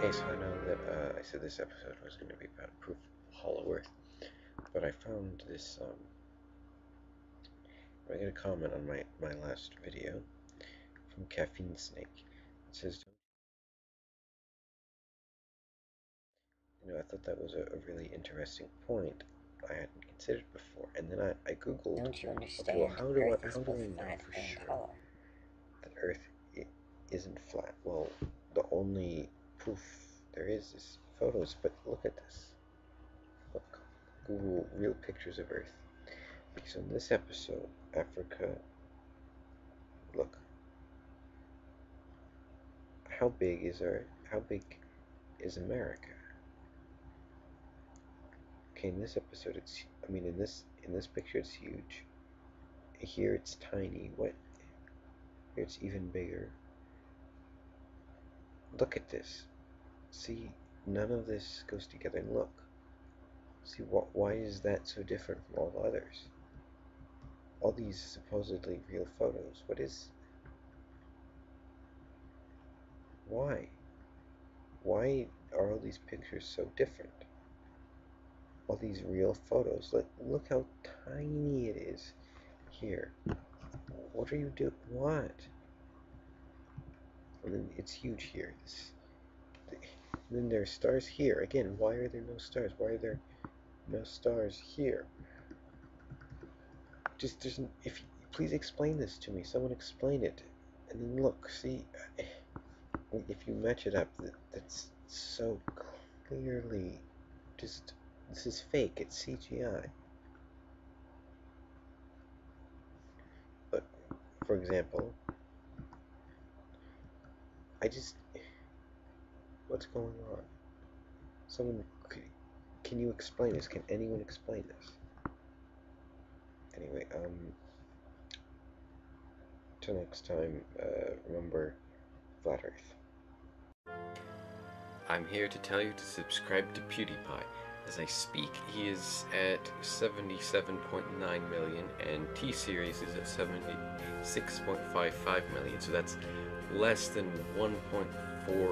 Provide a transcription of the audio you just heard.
Hey, so I know that I said this episode was going to be about proof of hollow earth, but I found this, I'm going to comment on my last video from Caffeine Snake. It says, you know, I thought that was a really interesting point I hadn't considered before, and then I googled, don't you understand? Well, how do I know for sure that Earth isn't flat? Well, the only proof there is photos, but look at this. Look, Google real pictures of Earth. Because in this episode, Africa, look. How big is Earth? How big is America? Okay, in this episode, it's, I mean, in this picture, it's huge. Here, it's tiny. What? Here, it's even bigger. Look at this. See, none of this goes together. And look. See, why is that so different from all the others? All these supposedly real photos. What is... why? Why are all these pictures so different? All these real photos. Look how tiny it is here. What are you doing? What? And then it's huge here. Then there are stars here. Again, why are there no stars? Why are there no stars here? Just doesn't. If you, please explain this to me. Someone explain it. And then look, see, if you match it up, that's so clearly just. This is fake. It's CGI. But, for example, I just... what's going on? Someone... can you explain this? Can anyone explain this? Anyway, till next time, remember, Flat Earth. I'm here to tell you to subscribe to PewDiePie. As I speak, he is at 77.9 million, and T-Series is at 76.55 million, so that's less than 1.4.